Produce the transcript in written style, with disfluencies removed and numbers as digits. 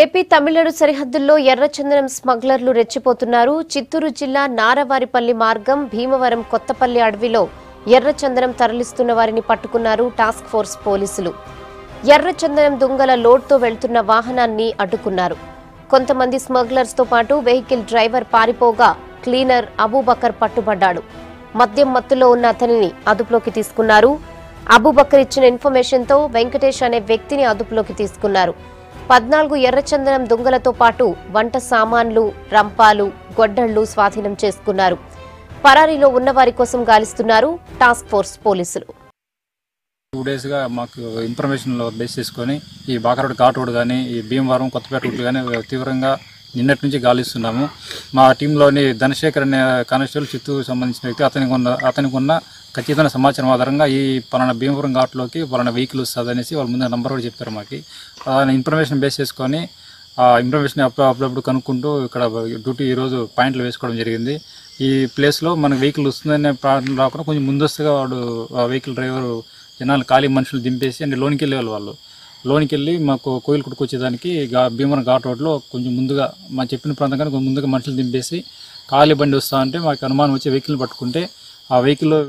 AP Tamil Nadu సరిహద్దుల్లో ఎర్రచందనం స్మగ్లర్లు రెచ్చిపోతున్నారు. చిత్తూరు జిల్లా నారవారిపల్లి మార్గం భీమవరం కొత్తపల్లి అడవిలో ఎర్రచందనం తరలిస్తున్న వారిని పట్టుకున్నారు టాస్క్ ఫోర్స్ పోలీసులు. ఎర్రచందనం దుంగల లోడ్తో వెళ్తున్న వాహనాన్ని అడ్డుకున్నారు. కొంతమంది స్మగ్లర్స్ తో పాటు వెహికల్ డ్రైవర్ పారిపోగా క్లీనర్ అబూబకర్ పట్టుబడ్డాడు. మద్యం మత్తులో ఉన్న అతనిని అదుపులోకి తీసుకున్నారు. అబూబకర్ ఇచ్చిన ఇన్ఫర్మేషన్ తో వెంకటేష్ అనే వ్యక్తిని అదుపులోకి తీసుకున్నారు. 14 ఎర్రచందనం దుంగలతో పాటు వంట సామాన్లు, రంపాలు, గొడ్డళ్లు స్వాధీనం చేసుకున్నారు. పరారీలో ఉన్న వారి కోసం గాలిస్తున్నారు టాస్క్ ఫోర్స్ పోలీసులు. 2 డేస్గా మాకు ఇన్ఫర్మేషన్లో బేస్ చేసుకొని ఈ బాకరోడ్ ఘాట్ రోడ్ కానీ ఈ భీమవరం కొత్తపేట రోడ్లు కానీ తీవ్రంగా నిన్నటి నుంచి గాలిస్తున్నాము. మా టీంలోని ధనశేఖర్ అనే కానిస్టేబుల్, చిత్తూరు సంబంధించిన వ్యక్తి, అతనికి ఉన్న ఖచ్చితమైన సమాచారం ఆధారంగా ఈ పలానా భీమవరం ఘాట్లోకి పలానా వెహికల్ వస్తుంది అనేసి వాళ్ళ ముందు నెంబర్ కూడా చెప్పారు. మాకు ఇన్ఫర్మేషన్ బేస్ చేసుకొని ఆ ఇన్ఫర్మేషన్ అప్పుడప్పుడు కనుక్కుంటూ ఇక్కడ డ్యూటీ ఈరోజు పాయింట్లు వేసుకోవడం జరిగింది. ఈ ప్లేస్లో మనకు వెహికల్ వస్తుందనే ప్రాబ్లం రాకుండా కొంచెం ముందస్తుగా వాడు వెహికల్ డ్రైవరు జనాలు ఖాళీ మనుషులు దింపేసి అంటే లోనికి వెళ్ళేవాళ్ళు. వాళ్ళు లోనికి వెళ్ళి మాకు కోయిలు కుట్టుకొచ్చేదానికి భీమవరం ఘాట్ రోడ్లో కొంచెం ముందుగా మా చెప్పిన ప్రాంతం కానీ కొంచెం ముందుగా మనుషులు దింపేసి ఖాళీ బండి వస్తా అంటే మాకు అనుమానం వచ్చి వెహికల్ పట్టుకుంటే ఆ వెహికల్లో